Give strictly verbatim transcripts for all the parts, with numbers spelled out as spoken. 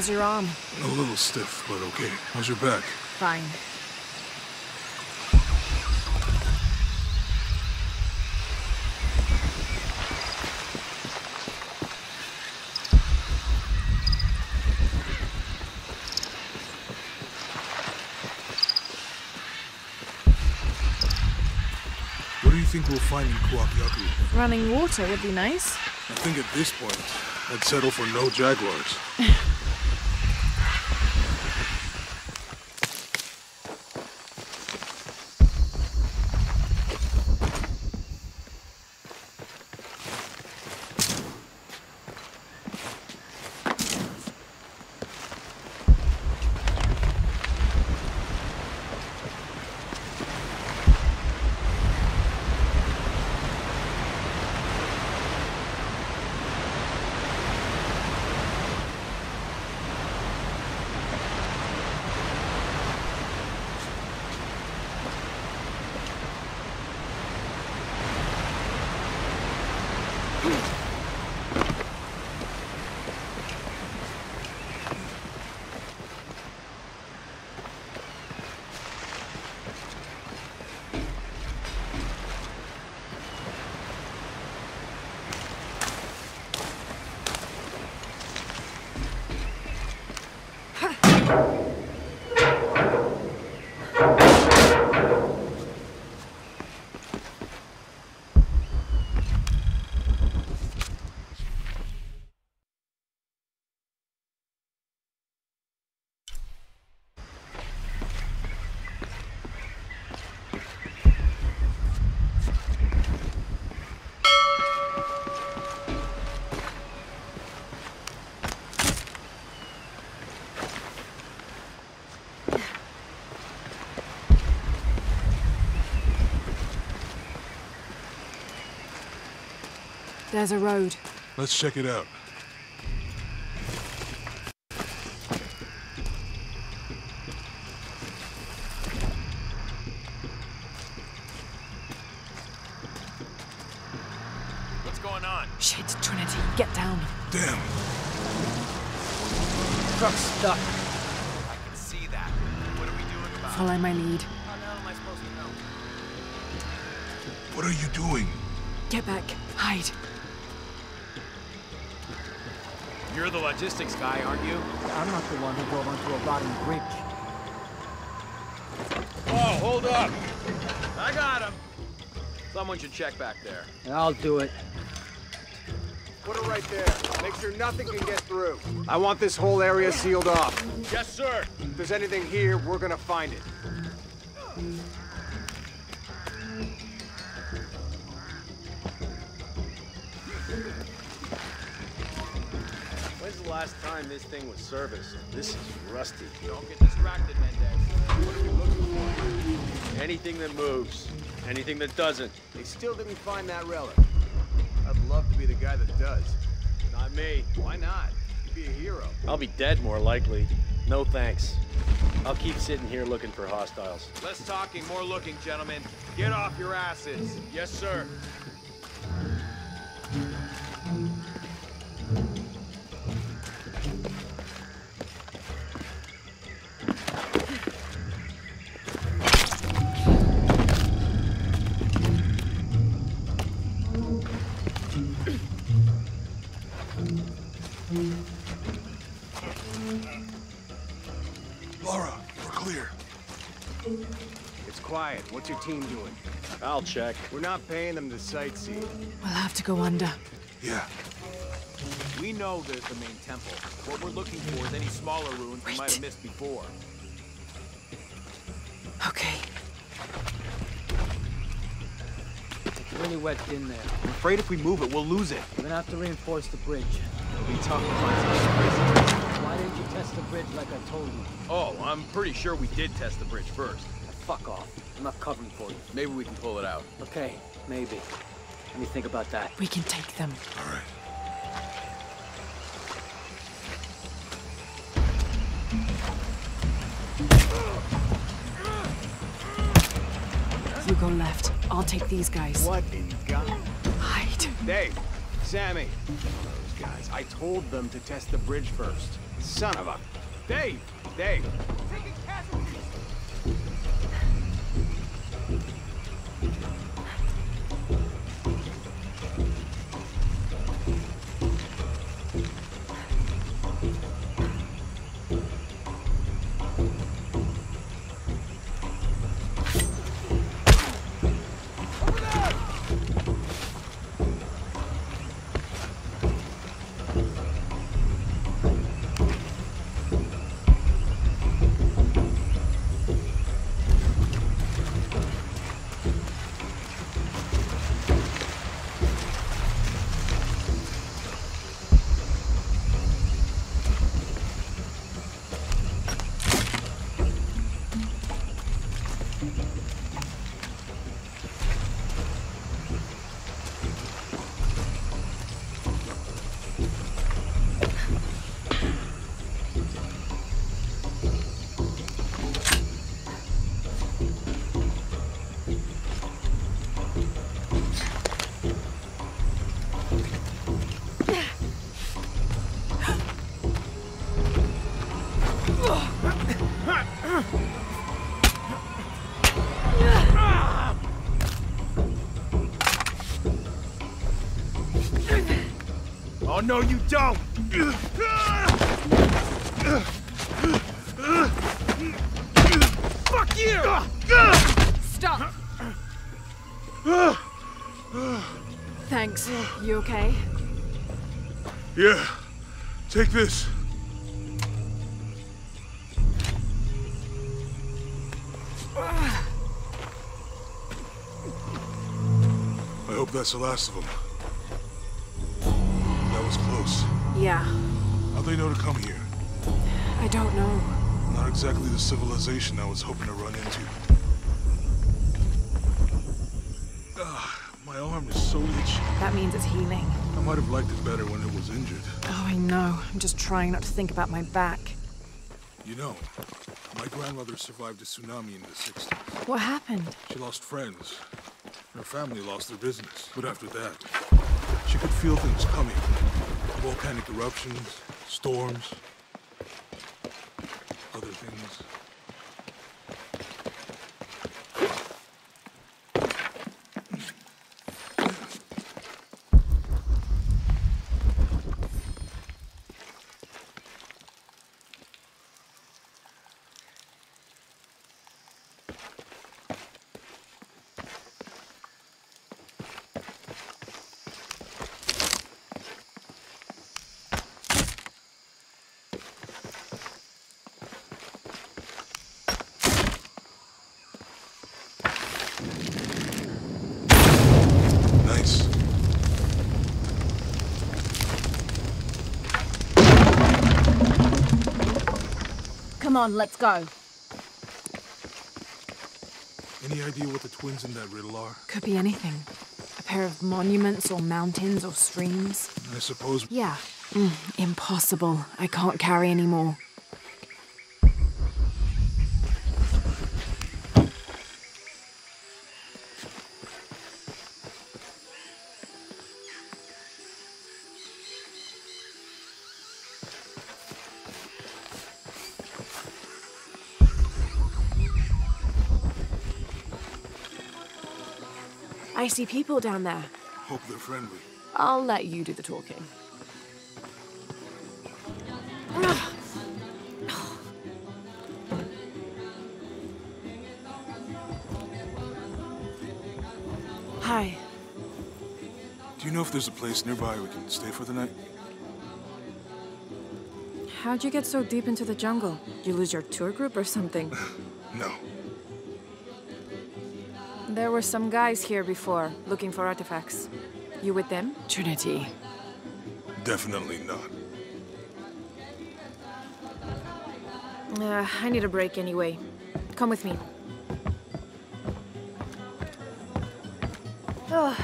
How's your arm? A little stiff, but okay. How's your back? Fine. Think we'll find in Kuwaq Yaku? Running water would be nice. I think at this point, I'd settle for no jaguars. There's a road. Let's check it out. What's going on? Shit, Trinity, get down. Damn. Truck's stuck. I can see that. What are we doing about it? Follow my lead. How the hell am I supposed to know? What are you doing? Get back. Hide. You're the logistics guy, aren't you? I'm not the one who drove onto a rotting bridge. Oh, hold up! I got him! Someone should check back there. I'll do it. Put it right there. Make sure nothing can get through. I want this whole area sealed off. Yes, sir! If there's anything here, we're gonna find it. Last time this thing was serviced. This is rusty. Don't get distracted, Mendez. What are we looking for? Anything that moves. Anything that doesn't. They still didn't find that relic. I'd love to be the guy that does. Not me. Why not? You'd be a hero. I'll be dead, more likely. No thanks. I'll keep sitting here looking for hostiles. Less talking, more looking, gentlemen. Get off your asses. Yes, sir. Lara, we're clear. It's quiet. What's your team doing? I'll check. We're not paying them to sightsee. We'll have to go under. Yeah. We know there's the main temple. What we're looking for is any smaller ruins we might have missed before. Okay. It's really wet in there. I'm afraid if we move it, we'll lose it. We're gonna have to reinforce the bridge. It'll be tough to find some crazy. Why didn't you test the bridge like I told you? Oh, I'm pretty sure we did test the bridge first. Fuck off. I'm not covering for you. Maybe we can pull it out. Okay, maybe. Let me think about that. We can take them. All right. You go left. I'll take these guys. What in God? Hide. Hey, Sammy. Those guys. I told them to test the bridge first. Son of a... Dave! Dave! Taking casualties! Oh, no, you don't! Fuck you! Stop! Thanks. You okay? Yeah. Take this. I hope that's the last of them. Yeah. How'd they know to come here? I don't know. Not exactly the civilization I was hoping to run into. Ah, my arm is so itchy. That means it's healing. I might have liked it better when it was injured. Oh, I know. I'm just trying not to think about my back. You know, my grandmother survived a tsunami in the sixties. What happened? She lost friends. Her family lost their business. But after that, she could feel things coming. Volcanic eruptions, storms, other things. Come on, let's go. Any idea what the twins in that riddle are? Could be anything. A pair of monuments or mountains or streams. I suppose... Yeah. Mm, impossible. I can't carry any more. I see people down there. Hope they're friendly. I'll let you do the talking. Hi. Do you know if there's a place nearby we can stay for the night? How'd you get so deep into the jungle? You lose your tour group or something? No. There were some guys here before, looking for artifacts. You with them? Trinity. Definitely not. Uh, I need a break anyway. Come with me. Oh.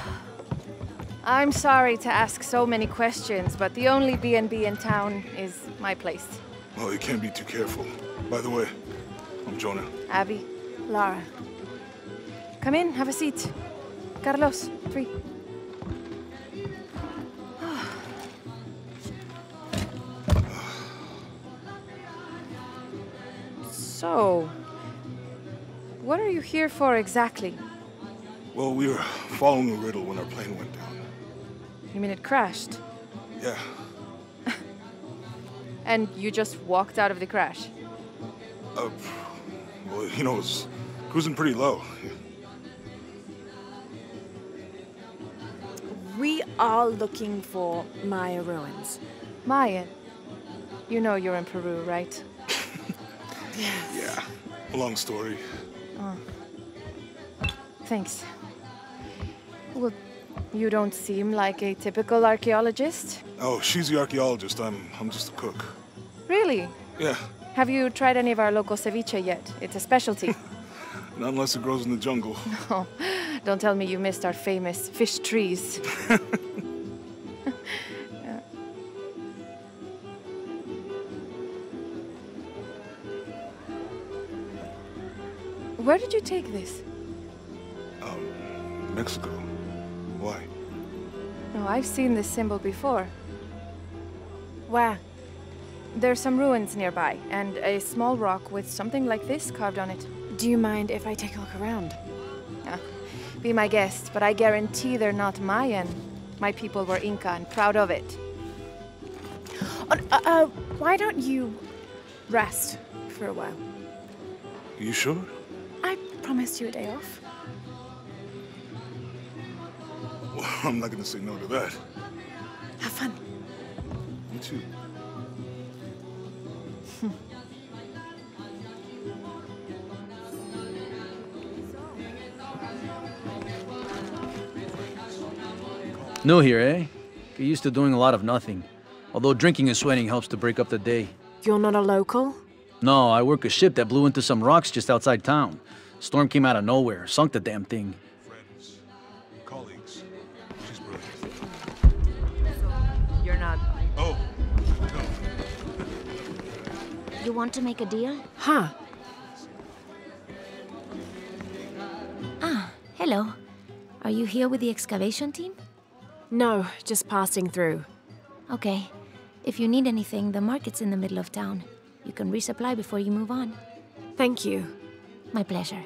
I'm sorry to ask so many questions, but the only B and B in town is my place. Well, you can't be too careful. By the way, I'm Jonah. Abby. Lara. Come in, have a seat. Carlos, three. So, what are you here for exactly? Well, we were following a riddle when our plane went down. You mean it crashed? Yeah. And you just walked out of the crash? Uh, well, you know, it was cruising pretty low. We are looking for Maya ruins. Mayan? You know you're in Peru, right? Yes. Yeah. Long story. Oh. Thanks. Well, you don't seem like a typical archaeologist. Oh, she's the archaeologist. I'm, I'm just a cook. Really? Yeah. Have you tried any of our local ceviche yet? It's a specialty. Not unless it grows in the jungle. No. Don't tell me you missed our famous fish trees. Yeah. Where did you take this? Um, Mexico. Why? No, I've seen this symbol before. Where? There's some ruins nearby, and a small rock with something like this carved on it. Do you mind if I take a look around? Yeah. Be my guest, but I guarantee they're not Mayan. My people were Inca and proud of it. Uh, uh, why don't you rest for a while? You sure? I promised you a day off. Well, I'm not gonna say no to that. Have fun. You too. New here, eh? Get used to doing a lot of nothing. Although drinking and sweating helps to break up the day. You're not a local? No, I work a ship that blew into some rocks just outside town. Storm came out of nowhere, sunk the damn thing. Friends, colleagues, she's brilliant. You're not. Oh, no. You want to make a deal? Huh. Ah, hello. Are you here with the excavation team? No, just passing through. Okay. If you need anything, the market's in the middle of town. You can resupply before you move on. Thank you. My pleasure.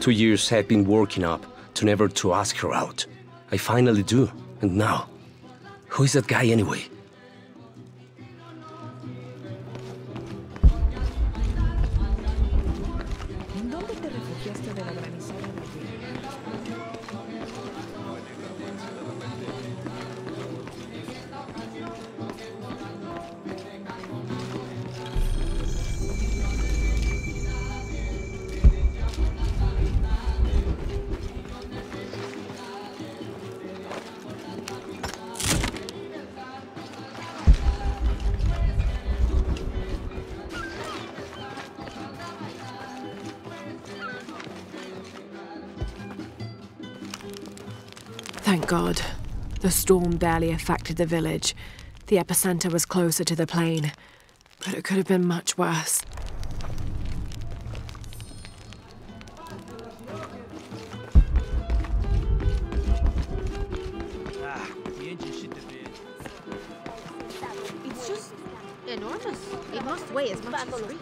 Two years had been working up to never to ask her out. I finally do, and now, who is that guy anyway? God. The storm barely affected the village. The epicenter was closer to the plain, but it could have been much worse. Ah, the engine should have been. It's just enormous. It must weigh as much as three.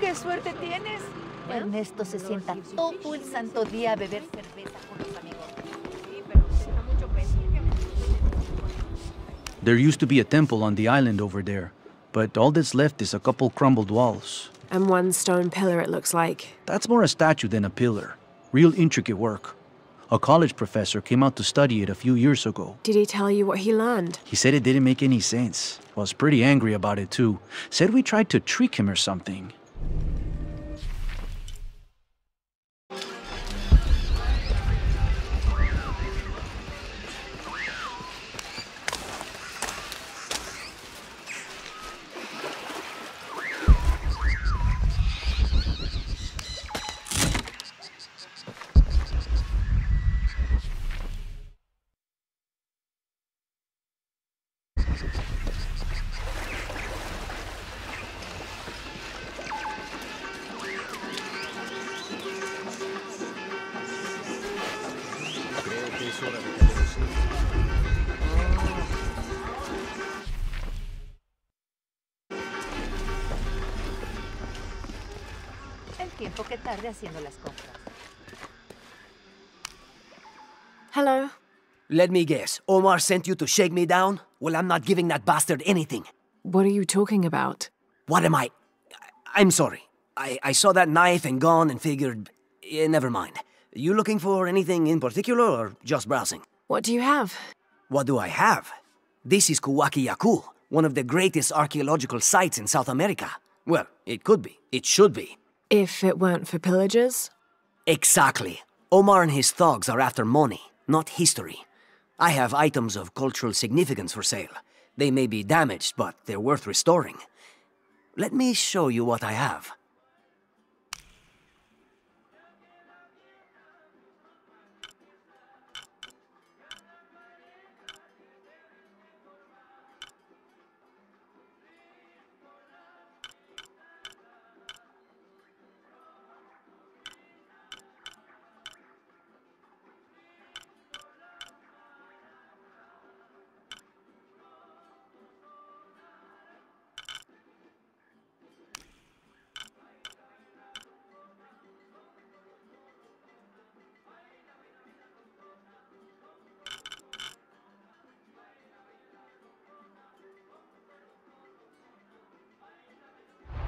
¿Qué suerte tienes? Ernesto se sienta todo el santo día a beber cerveza con los amigos. There used to be a temple on the island over there, but all that's left is a couple crumbled walls. And one stone pillar, it looks like. That's more a statue than a pillar. Real intricate work. A college professor came out to study it a few years ago. Did he tell you what he learned? He said it didn't make any sense. Was pretty angry about it too. Said we tried to trick him or something. tiempo que tarde haciendo las compras. Hello. Let me guess. Omar sent you to shake me down? Well, I'm not giving that bastard anything. What are you talking about? What am I? I'm sorry. I, I saw that knife and gun and figured... Yeah, never mind. You looking for anything in particular or just browsing? What do you have? What do I have? This is Kuwaq Yaku, one of the greatest archaeological sites in South America. Well, it could be. It should be. If it weren't for pillagers? Exactly. Omar and his thugs are after money, not history. I have items of cultural significance for sale. They may be damaged, but they're worth restoring. Let me show you what I have.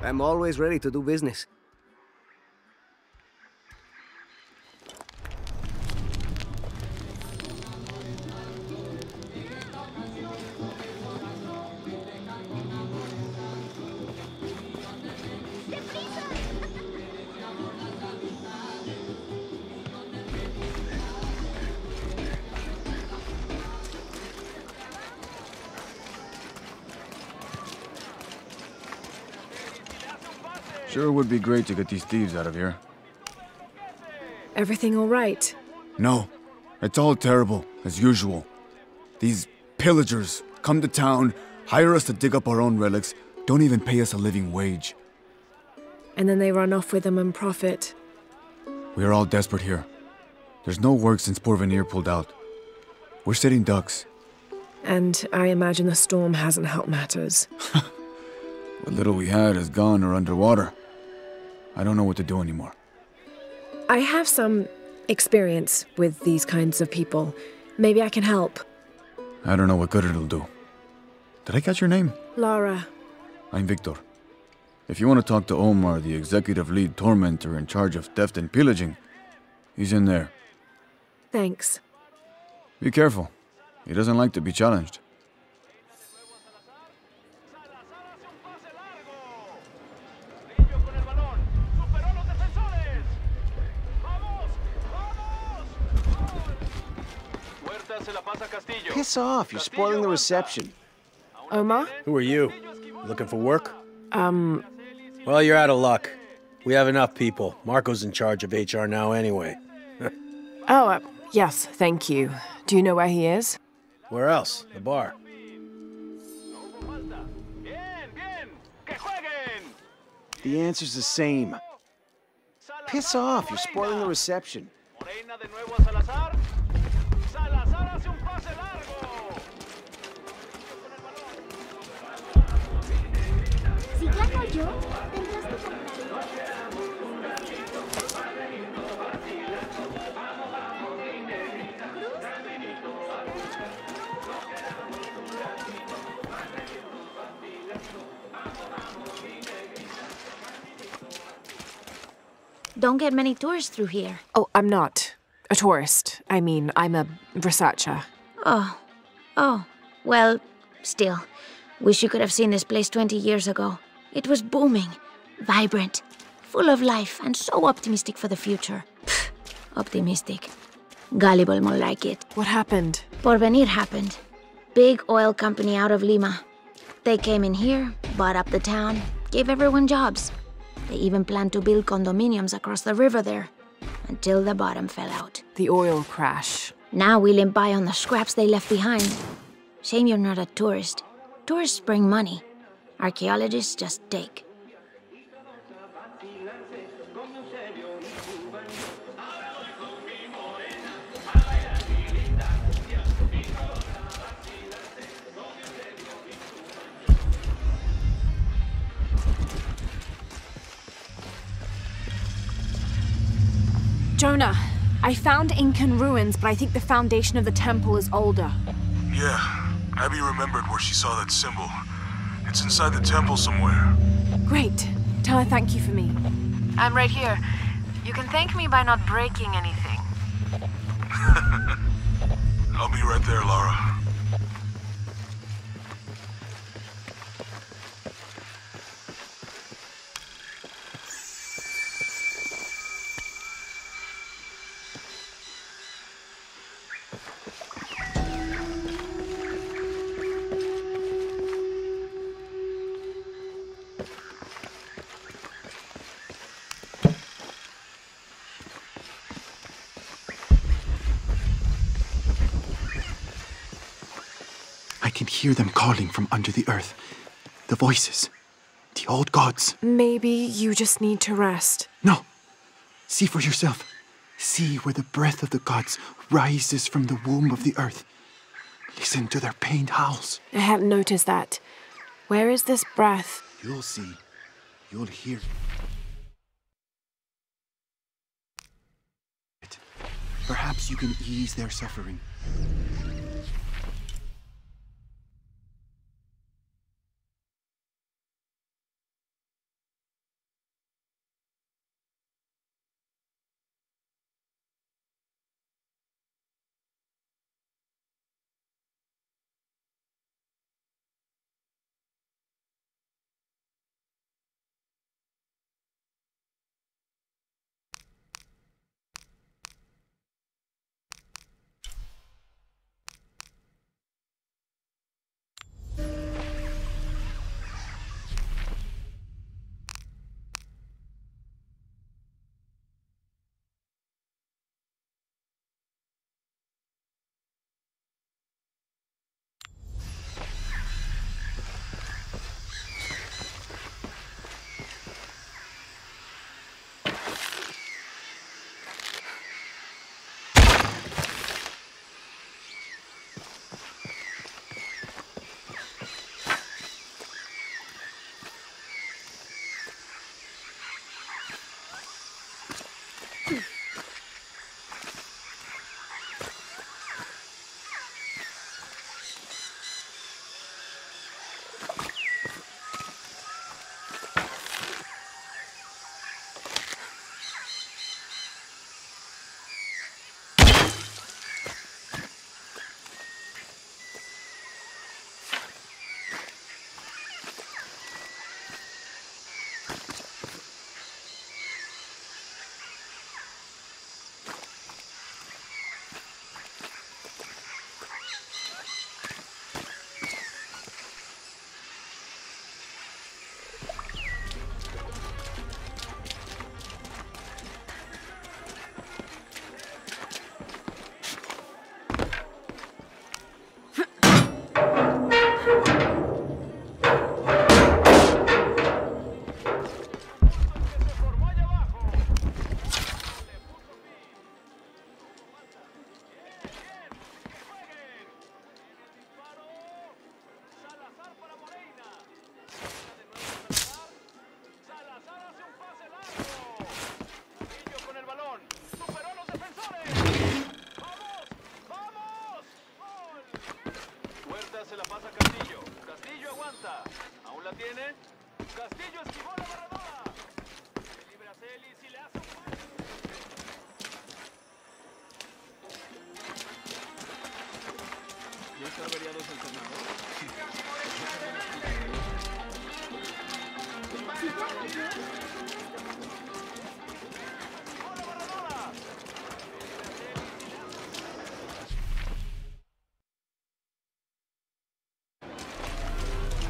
I'm always ready to do business. Sure would be great to get these thieves out of here. Everything all right? No. It's all terrible, as usual. These pillagers come to town, hire us to dig up our own relics, don't even pay us a living wage. And then they run off with them and profit. We are all desperate here. There's no work since Porvenir pulled out. We're sitting ducks. And I imagine the storm hasn't helped matters. What little we had is gone or underwater. I don't know what to do anymore. I have some experience with these kinds of people. Maybe I can help. I don't know what good it'll do. Did I catch your name? Lara. I'm Victor. If you want to talk to Omar, the executive lead tormentor in charge of theft and pillaging, he's in there. Thanks. Be careful. He doesn't like to be challenged. Piss off, you're spoiling the reception. Omar? Who are you? Looking for work? Um... Well, you're out of luck. We have enough people. Marco's in charge of H R now anyway. oh, uh, yes, thank you. Do you know where he is? Where else? The bar. The answer's the same. Piss off, you're spoiling the reception. Don't get many tourists through here. Oh, I'm not a tourist. I mean, I'm a researcher. Oh. Oh. Well, still. Wish you could have seen this place twenty years ago. It was booming, vibrant, full of life, and so optimistic for the future. Pfft, optimistic. Gullible, more like it. What happened? Porvenir happened. Big oil company out of Lima. They came in here, bought up the town, gave everyone jobs. They even planned to build condominiums across the river there, until the bottom fell out. The oil crash. Now we limp by on the scraps they left behind. Shame you're not a tourist. Tourists bring money. Archaeologists just take. Jonah, I found Incan ruins, but I think the foundation of the temple is older. Yeah, Abby remembered where she saw that symbol. It's inside the temple somewhere. Great. Tell her thank you for me. I'm right here. You can thank me by not breaking anything. I'll be right there, Lara. I can hear them calling from under the earth. The voices. The old gods. Maybe you just need to rest. No. See for yourself. See where the breath of the gods rises from the womb of the earth. Listen to their pained howls. I haven't noticed that. Where is this breath? You'll see. You'll hear it. Perhaps you can ease their suffering.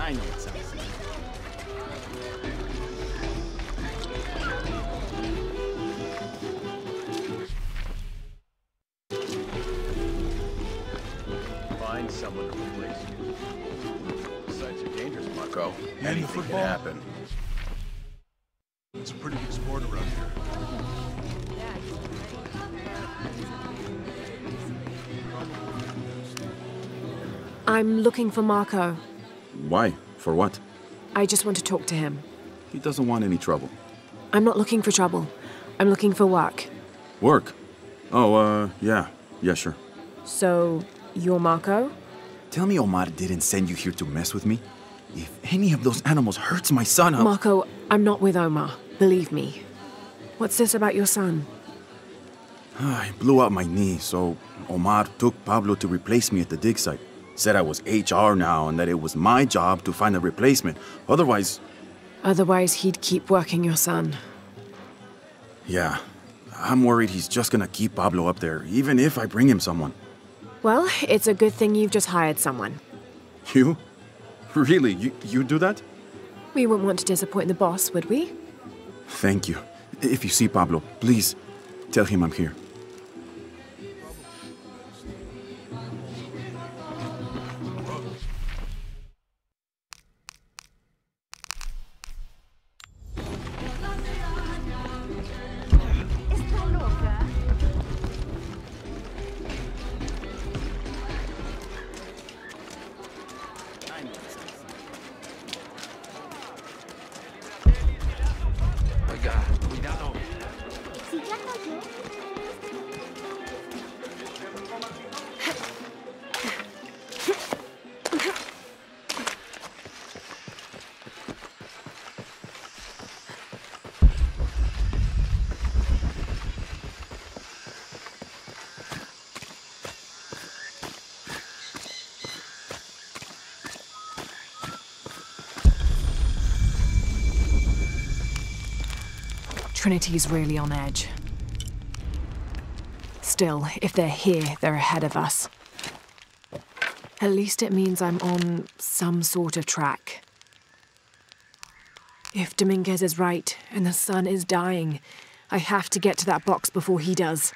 I know it sounds silly. Find someone to replace you. Besides, you're dangerous, Marco. Yeah, anything can happen. It's a pretty good sport around here. I'm looking for Marco. Why? For what? I just want to talk to him. He doesn't want any trouble. I'm not looking for trouble. I'm looking for work. Work? Oh, uh, yeah. Yeah, sure. So, you're Marco? Tell me Omar didn't send you here to mess with me. If any of those animals hurts my son, I'll... Marco, I'm not with Omar. Believe me. What's this about your son? I blew out my knee, so Omar took Pablo to replace me at the dig site. Said I was H R now and that it was my job to find a replacement. Otherwise... Otherwise, he'd keep working your son. Yeah. I'm worried he's just gonna keep Pablo up there, even if I bring him someone. Well, it's a good thing you've just hired someone. You? Really? You, you do that? We wouldn't want to disappoint the boss, would we? Thank you. If you see Pablo, please tell him I'm here. Trinity's really on edge. Still, if they're here, they're ahead of us. At least it means I'm on some sort of track. If Dominguez is right and the sun is dying, I have to get to that box before he does.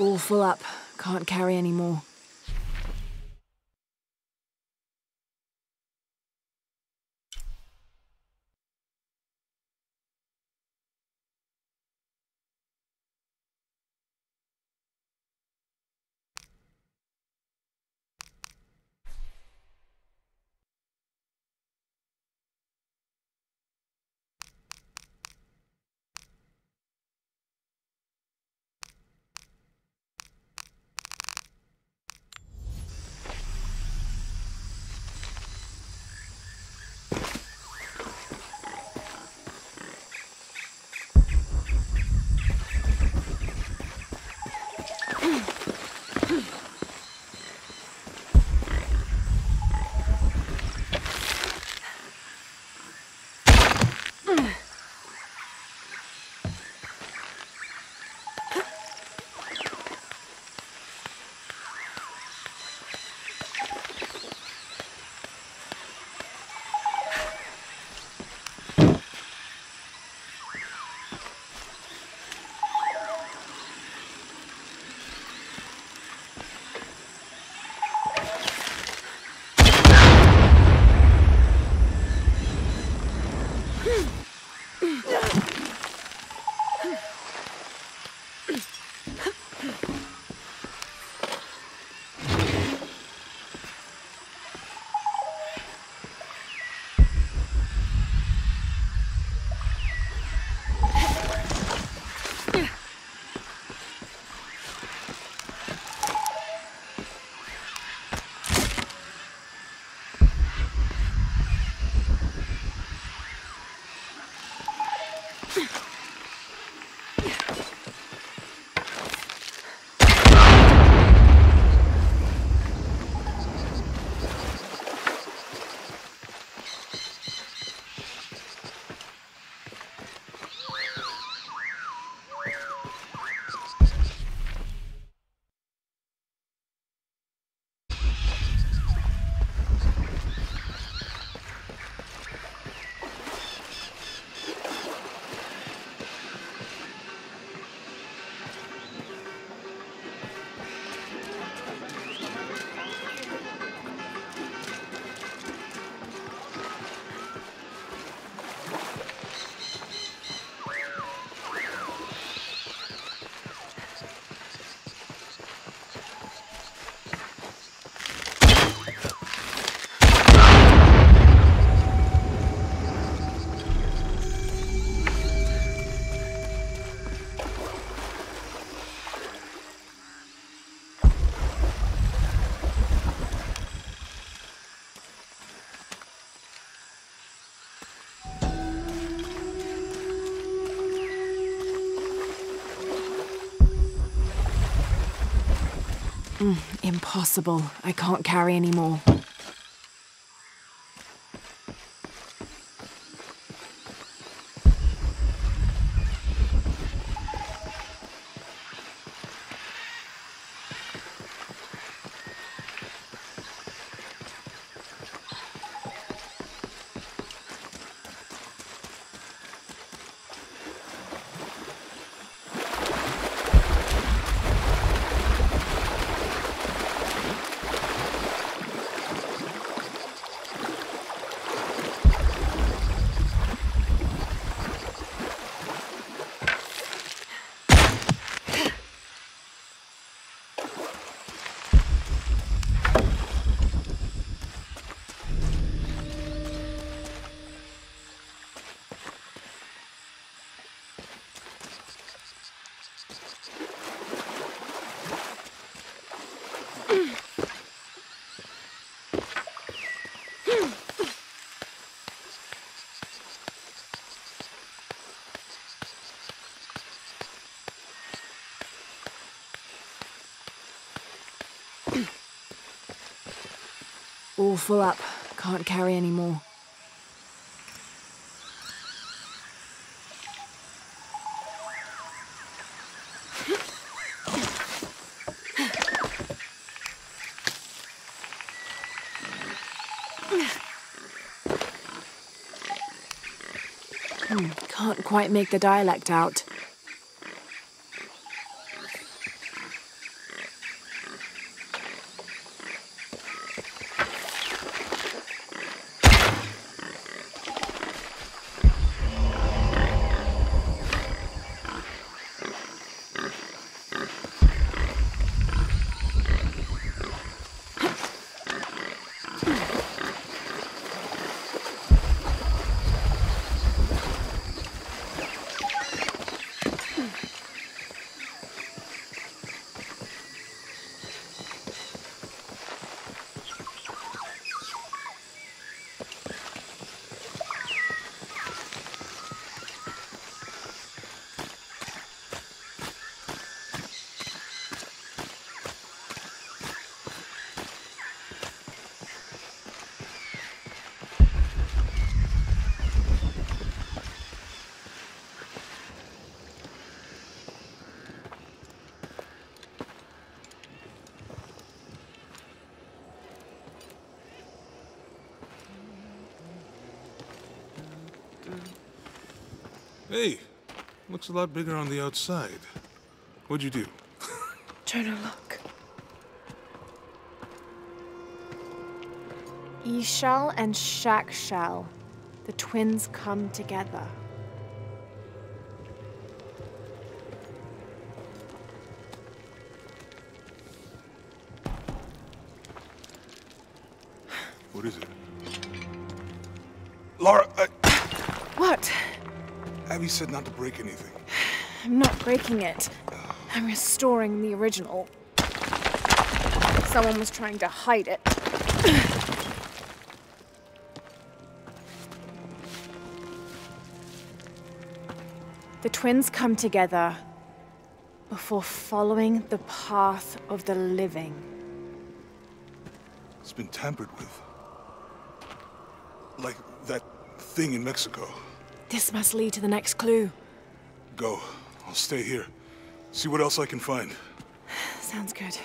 All full up. Can't carry any more. Impossible. I can't carry any more. All full up. Can't carry any more. Hmm, can't quite make the dialect out. Hey, looks a lot bigger on the outside. What'd you do? Jonah, look. Ishal and Shakshal. The twins come together. What is it? Lara, I... What? Abby said not to break anything. I'm not breaking it. I'm restoring the original. Someone was trying to hide it. The twins come together before following the path of the living. It's been tampered with. Like that thing in Mexico. This must lead to the next clue. Go. I'll stay here. See what else I can find. Sounds good.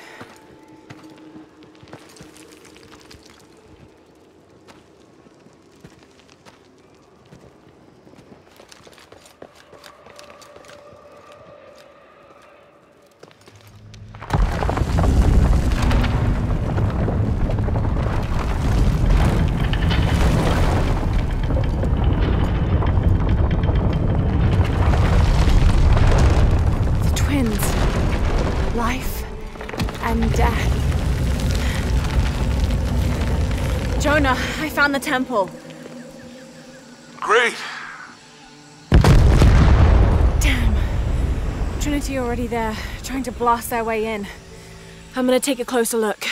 Found the temple. Great. Damn. Trinity already there, trying to blast their way in. I'm gonna take a closer look.